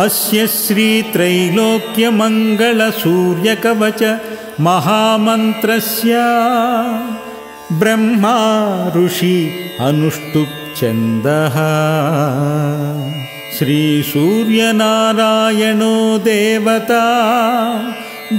अस्य श्री त्रैलोक्य मंगल सूर्य कवच महामंत्रस्य ब्रह्मा ऋषि अनुष्टुप छन्दः श्री सूर्य नारायणो देवता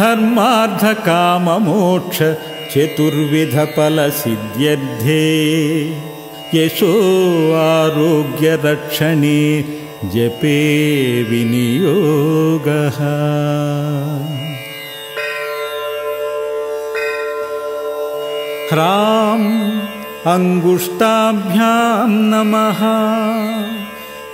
धर्मार्थ काम मोक्ष चतुर्विध फल सिद्ध्यर्थे यशो आरोग्य रक्षणे जपे विनियोगः। ह्रां अंगुष्ठाभ्यां नमः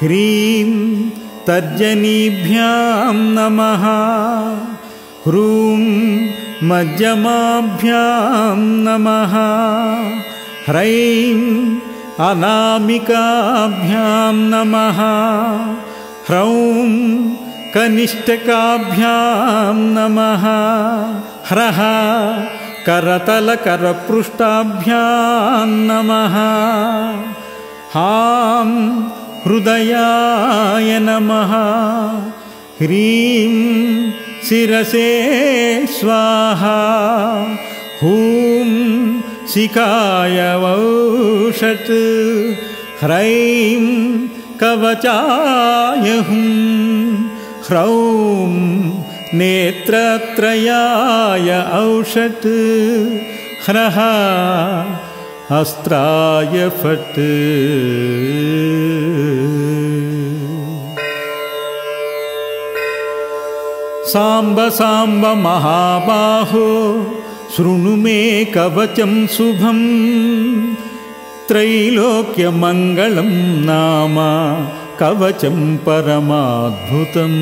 ह्रीं तर्जनीभ्यां नमः ह्रूं मज्जमाभ्यां नमः ह्रैं अनामिकाभ्यां नमः ह्रौं कनिष्ठकाभ्यां नमः ह्रः करतलकरपृष्ठाभ्यां नमः हां हृदयाय नमः ह्रीं शिरसे स्वाहा हूं शिखाय वौषट् ह्रैं कवचाय हुं ह्रौं नेत्रत्रयाय औषट् ह्रः अस्त्राय फट्। सांब सांब महाबाहो शृणु मे कवचं शुभं त्रैलोक्य मंगलं नाम कवचं परमाद्भुतं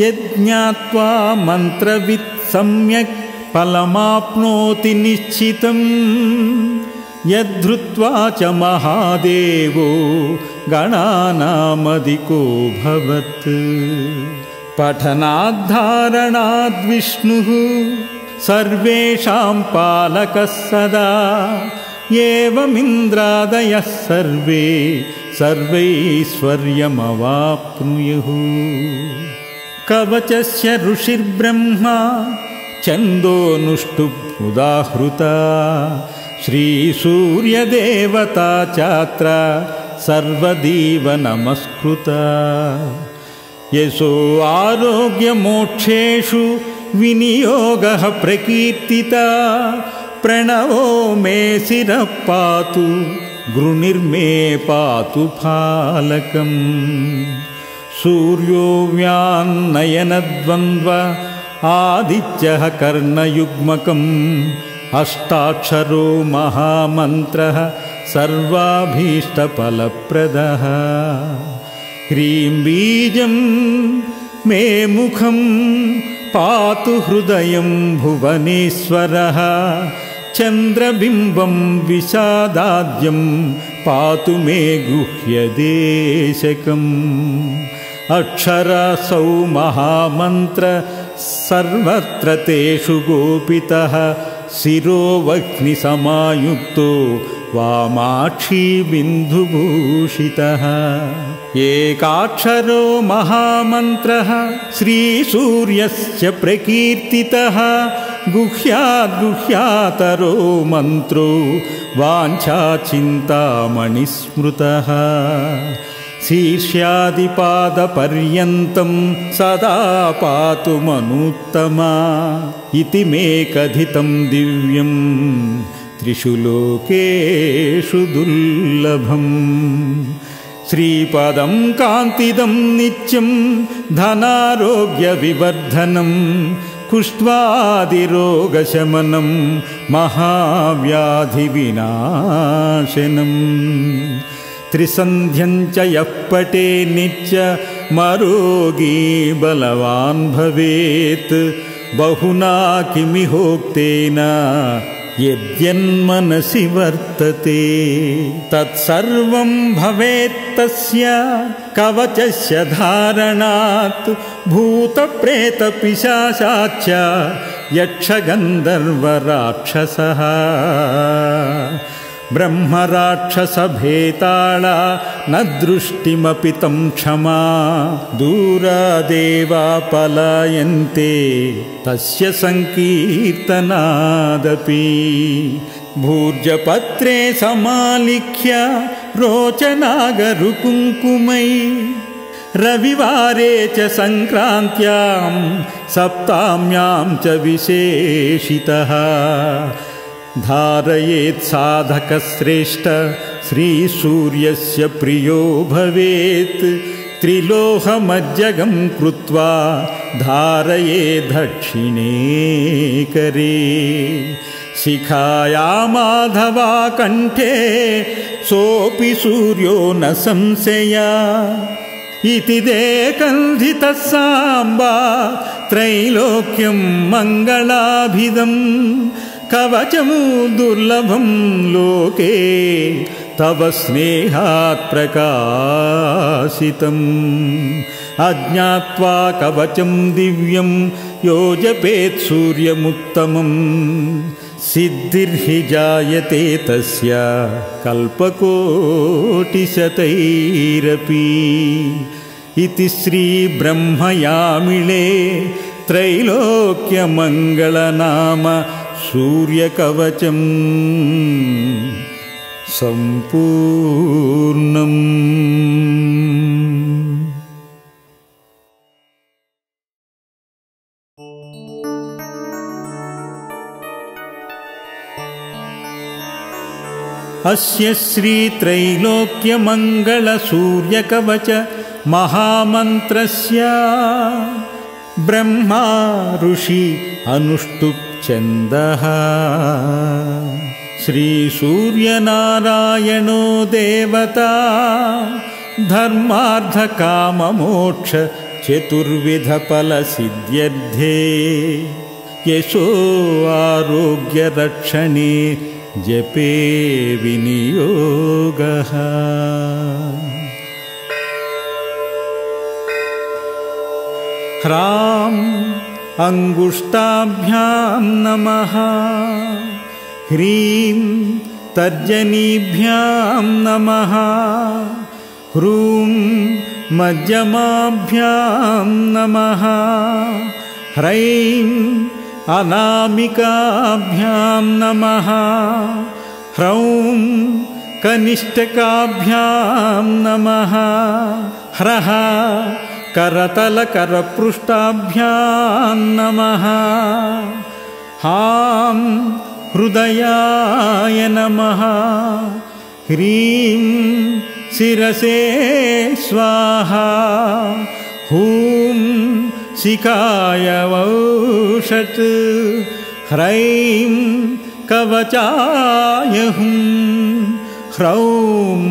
यज्ञात्वा मंत्रवित् सम्यक् फलमाप्नोति निश्चितं यद्धृत्वा च महादेवो गणानामधिको भवत्। पठनाद्धारणाद् विष्णुः सर्वेषां पालकः सदा एवमिन्द्रादयः सर्वे सर्वैश्वर्यमवाप्नुयुः। कवचस्य ऋषिर्ब्रह्मा छन्दोऽनुष्टुप् उदाहृता श्रीसूर्यदेवता चात्र सर्वदेव नमस्कृता यशो आरोग्यमोक्षेषु विनियोगः प्रकीर्तिता प्रणवो मे शिरः पातु गुरुर्मे पातु फालकम्। सूर्यो व्यान्नयनद्वन्द्व आदित्यः कर्णयुग्मकम् अष्टाक्षरो महामन्त्रः सर्वाभीष्टफलप्रदः ह्रीं बीजं मे मुखं पातु हृदयं भुवनेश्वरः चन्द्रबिम्बं विषादाद्यं पातु मे गुह्यदेशकम्। अक्षरसौ महामन्त्र सर्वत्र तेषु गोपितः शिरोवह्निसमायुक्तो वामाक्षी बिन्दुभूषितः एकाक्षरो महामन्त्रः श्रीसूर्यस्य प्रकीर्तितः गुह्याद्गुह्यातरो मन्त्रो वाञ्छाचिन्तामणिस्मृतः शीर्ष्यादिपादपर्यन्तं सदा पातु मनोत्तमा इति मे कथितं दिव्यं त्रिषु लोकेषु दुर्लभम्। श्रीपदं कान्तिदं नित्यं धनारोग्यविवर्धनं कुष्ठादिरोगशमनं महाव्याधिविनाशनम्। त्रिसन्ध्यं च यः पठे नित्यमरोगी बलवान् भवेत् बहुना किमिहोक्तेन यद्यन्मनसि वर्तते तत्सर्वं भवेत्तस्य कवचस्य धारणात् भूतप्रेतपिशाचाच्च यक्षगन्धर्वराक्षसः ब्रह्मराक्षसभेताला न दृष्टिमपि तं क्षमा दूरादेवा पलायन्ते तस्य संकीर्तनादपि भूर्जपत्रे समालिख्य रोचनागरुकुङ्कुमै रविवारे च संक्रांत्यां सप्ताम्यां च विशेषितः धारयेत् साधकश्रेष्ठ श्रीसूर्यस्य प्रियो भवेत् त्रिलोहमज्जगं कृत्वा धारये दक्षिणे करे शिखाया माधवा कंठे सोऽपि सूर्यो न संशया इति देकंधितः सांबा त्रैलोक्यं मंगलाभिदं कवचमु दुर्लभं लोके तव स्नेहात् प्रकाशितम् अज्ञात्वा कवचं दिव्यं योजपेत् सूर्यमुत्तमं सिद्धिर्हि जायते तस्य कल्पकोटिशतैरपि इति श्री ब्रह्मयामिले त्रैलोक्यमङ्गलनाम सूर्यकवचम संपूर्णम्। अस्य श्री त्रैलोक्य मंगल सूर्य कवच महामंत्रस्य ब्रह्मा ऋषि अनुष्टुप छन्दः श्री सूर्य नारायणो देवता धर्मार्थ काम मोक्ष चतुर्विध फल सिद्ध्यर्थे यशो आरोग्य रक्षणे जपे विनियोगः। ह्रां अंगुष्टाभ्यां नमः ह्रीं तर्जनीभ्यां नमः ह्रूं मज्जमाभ्यां नमः ह्रैं अनामिकाभ्यां नमः ह्रौं कनिष्ठकाभ्यां नमः ह्रः करतलकरपृष्ठाभ्यां नमः हां हृदयाय नमः ह्रीं शिरसे स्वाहा हूं शिखाय वौषट् ह्रैं कवचाय हुं ह्रौं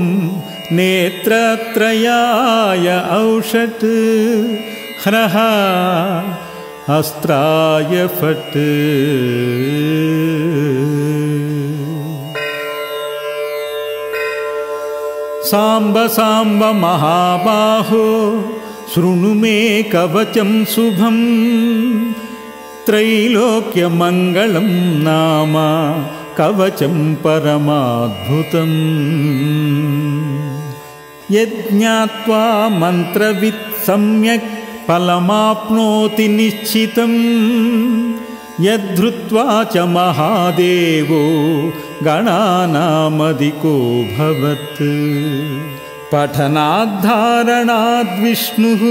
नेत्रत्रयाय औषट् ह्रः अस्त्राय फट्। सांब सांब महाबाहो शृणु मे कवचं शुभं त्रैलोक्य मंगलं नाम कवचं परमाद्भुतम् यज्ञात्वा मंत्रवित् सम्यक् फलमाप्नोति निश्चितम् यद्धृत्वा च महादेवो गणानामधिको भवत् पठनाद्धारणाद् विष्णुः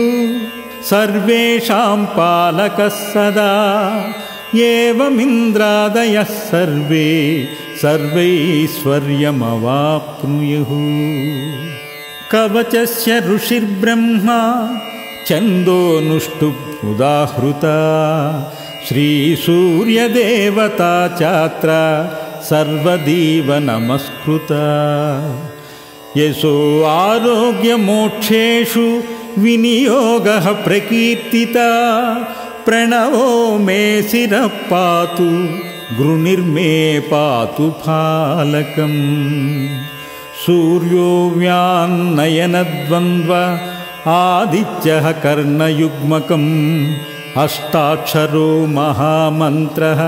सर्वेषां पालकः सदा एवमिन्द्रादयः सर्वे सर्वैश्वर्यमवाप्नुयुः कवचस्य ऋषिर्ब्रह्मा छन्दोऽनुष्टुप् उदाहृता श्रीसूर्यदेवता चात्र सर्वदीव नमस्कृता यशो आरोग्यमोक्षेषु विनियोगः प्रकीर्तिता प्रणवो मे शिरः पातु गृणिर्मे पातु फालकम् सूर्यो व्यान्नयनद्वन्द्व आदित्यः कर्णयुग्मकम् अष्टाक्षरो महामन्त्रः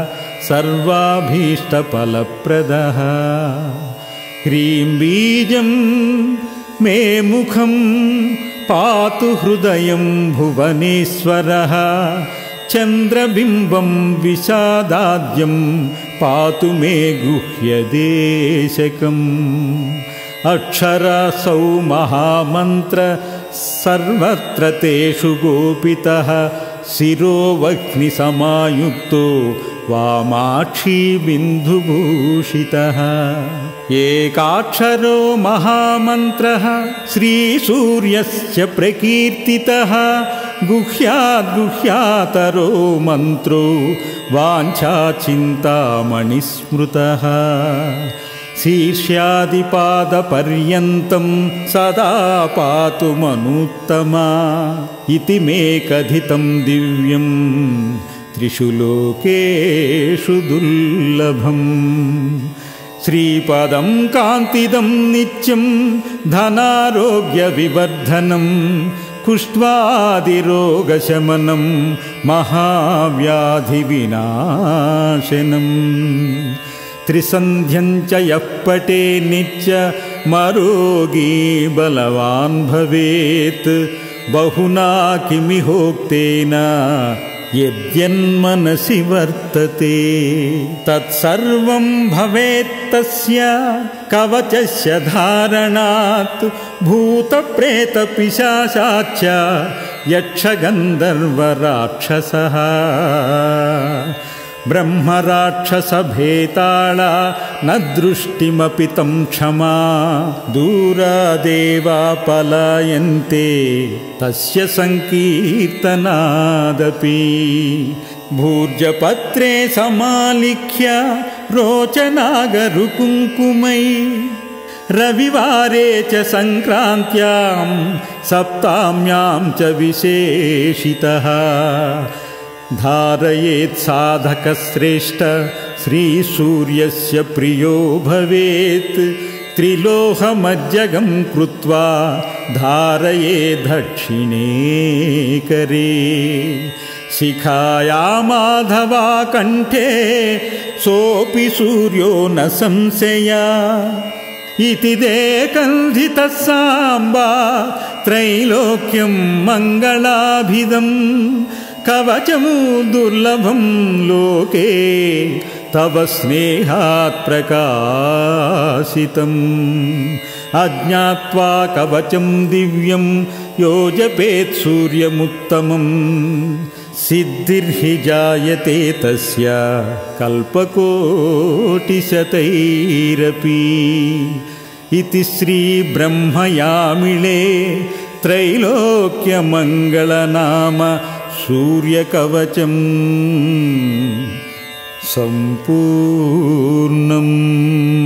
सर्वाभीष्टफलप्रदः ह्रीं बीजं मे मुखं पातु हृदयं भुवनेश्वरः चन्द्रबिम्बं विषादाद्यं पातु मे गुह्यदेशकम् अक्षरासौ महामन्त्र सर्वत्र तेषु गोपितः शिरोवह्निसमायुक्तो वामाक्षी बिन्दुभूषितः एकाक्षरो महामन्त्रः श्रीसूर्यस्य प्रकीर्तितः गुह्याद्गुह्यातरो मन्त्रो वाञ्छाचिन्तामणिस्मृतः शीर्ष्यादिपादपर्यन्तं सदा पातु मनुत्तमा इति मे कथितं दिव्यं त्रिषु लोकेषु दुर्लभम् श्रीपदं कान्तिदं नित्यं धनारोग्यविवर्धनं कुष्ठादिरोगशमनं महाव्याधिविनाशनम् त्रिसन्ध्यं च यः पठे नित्यं आरोगी बलवान् भवेत् बहुना किमिहोक्तेन यद्यन्मनसि वर्तते तत्सर्वं भवेत्तस्य कवचस्य धारणात् भूतप्रेतपिशाचाच्च यक्षगन्धर्वराक्षसः ब्रह्मराक्षसभेताला न दृष्टिमपि तं क्षमा दूरादेवा पलायन्ते तस्य संकीर्तनादपि भूर्जपत्रे समालिख्य रोचनागरुकुङ्कुमै रविवारे च संक्रांत्यां सप्ताम्यां च विशेषितः धारयेत् साधकश्रेष्ठ श्रीसूर्यस्य प्रियो भवेत् त्रिलोहमज्जगं कृत्वा धारये दक्षिणे करे शिखाया माधवा कंठे सोऽपि सूर्यो न संशया इति देकन्धितः साम्बा त्रैलोक्यं मंगलाभिदं कवचमु दुर्लभं लोके तव स्नेहात् प्रकाशितम् अज्ञात्वा कवचं दिव्यं यो जपेत् सूर्यमुत्तमं सिद्धिर्हि जायते तस्य कल्पकोटिशतैरपि इति श्री ब्रह्मयामिले त्रैलोक्य मंगलनाम सूर्यकवचम संपूर्णम्।